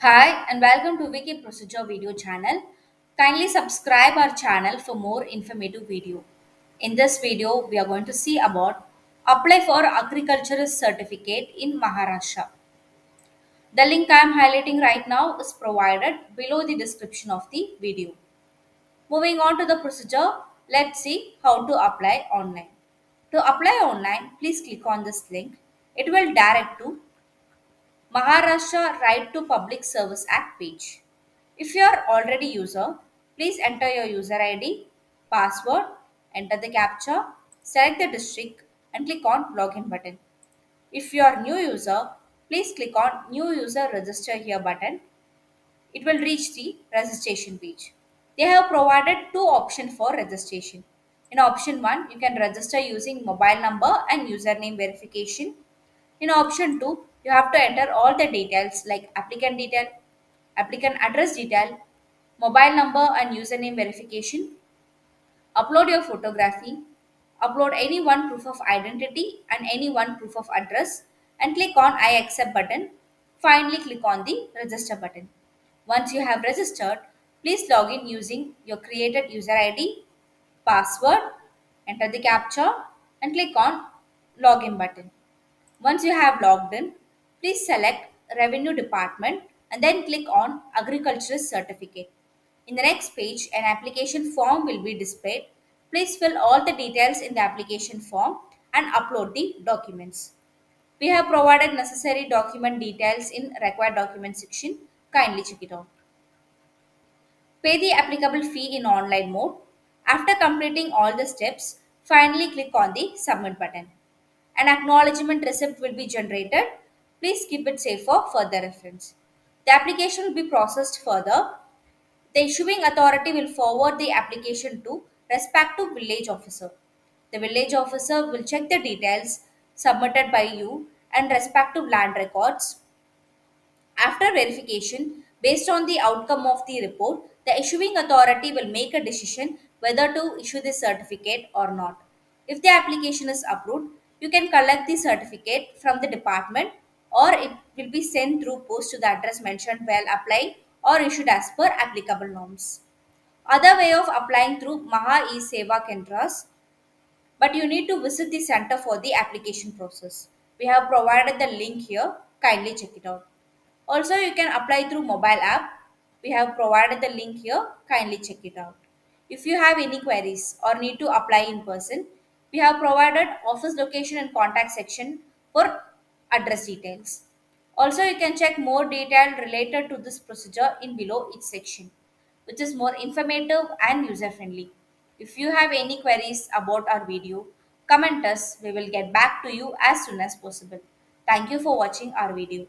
Hi and welcome to Wikiprocedure video channel. Kindly subscribe our channel for more informative video. In this video, we are going to see about apply for Agriculturist Certificate in Maharashtra. The link I am highlighting right now is provided below the description of the video. Moving on to the procedure, let's see how to apply online. To apply online, please click on this link. It will direct to Maharashtra Right to Public Service Act page. If you are already user, please enter your user ID, password, enter the CAPTCHA, select the district and click on login button. If you are new user, please click on new user register here button. It will reach the registration page. They have provided two options for registration. In option 1, you can register using mobile number and username verification. In option 2, you have to enter all the details like applicant detail, applicant address detail, mobile number and username verification, upload your photography, upload any one proof of identity and any one proof of address and click on I accept button. Finally, click on the register button. Once you have registered, please log in using your created user ID, password, enter the CAPTCHA and click on login button. Once you have logged in, please select Revenue Department and then click on Agriculturist Certificate. In the next page, an application form will be displayed. Please fill all the details in the application form and upload the documents. We have provided necessary document details in required document section. Kindly check it out. Pay the applicable fee in online mode. After completing all the steps, finally click on the Submit button. An acknowledgement receipt will be generated. Please keep it safe for further reference. The application will be processed further. The issuing authority will forward the application to respective village officer. The village officer will check the details submitted by you and respective land records. After verification, based on the outcome of the report, the issuing authority will make a decision whether to issue the certificate or not. If the application is approved, you can collect the certificate from the department or it will be sent through post to the address mentioned while applying or issued as per applicable norms. Other way of applying through Maha e. Seva Kendras, but you need to visit the center for the application process. We have provided the link here. Kindly check it out. Also, you can apply through mobile app. We have provided the link here. Kindly check it out. If you have any queries or need to apply in person, we have provided office location and contact section for address details. Also, you can check more detail related to this procedure in below each section, which is more informative and user-friendly. If you have any queries about our video, comment us. We will get back to you as soon as possible. Thank you for watching our video.